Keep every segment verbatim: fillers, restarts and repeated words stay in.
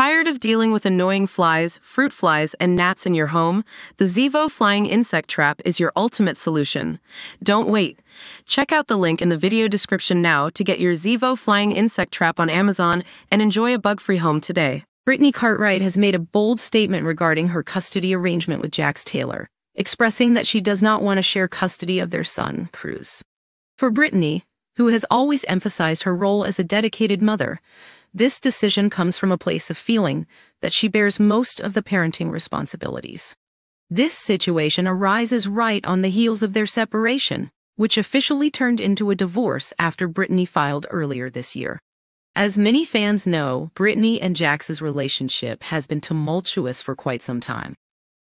Tired of dealing with annoying flies, fruit flies, and gnats in your home? The Zevo Flying Insect Trap is your ultimate solution. Don't wait. Check out the link in the video description now to get your Zevo Flying Insect Trap on Amazon and enjoy a bug-free home today. Brittany Cartwright has made a bold statement regarding her custody arrangement with Jax Taylor, expressing that she does not want to share custody of their son, Cruz. For Brittany, who has always emphasized her role as a dedicated mother, this decision comes from a place of feeling that she bears most of the parenting responsibilities. This situation arises right on the heels of their separation, which officially turned into a divorce after Brittany filed earlier this year. As many fans know, Brittany and Jax's relationship has been tumultuous for quite some time.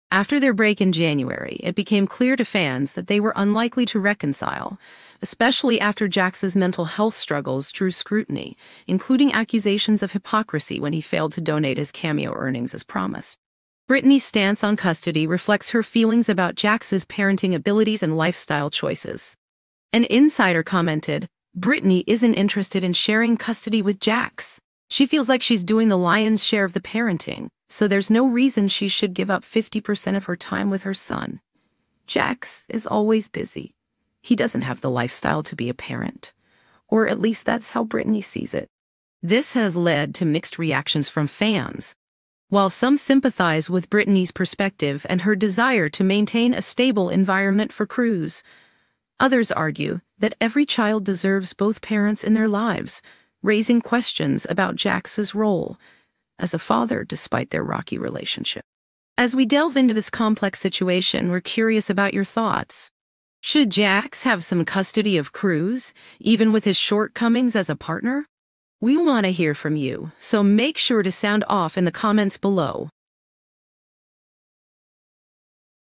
After their break in January, it became clear to fans that they were unlikely to reconcile, especially after Jax's mental health struggles drew scrutiny, including accusations of hypocrisy when he failed to donate his cameo earnings as promised. Brittany's stance on custody reflects her feelings about Jax's parenting abilities and lifestyle choices. An insider commented, "Brittany isn't interested in sharing custody with Jax. She feels like she's doing the lion's share of the parenting, so there's no reason she should give up fifty percent of her time with her son. Jax is always busy. He doesn't have the lifestyle to be a parent. Or at least that's how Brittany sees it." This has led to mixed reactions from fans. While some sympathize with Brittany's perspective and her desire to maintain a stable environment for Cruz, others argue that every child deserves both parents in their lives, raising questions about Jax's role as a father despite their rocky relationship. As we delve into this complex situation, we're curious about your thoughts. Should Jax have some custody of Cruz, even with his shortcomings as a partner? We want to hear from you, so make sure to sound off in the comments below.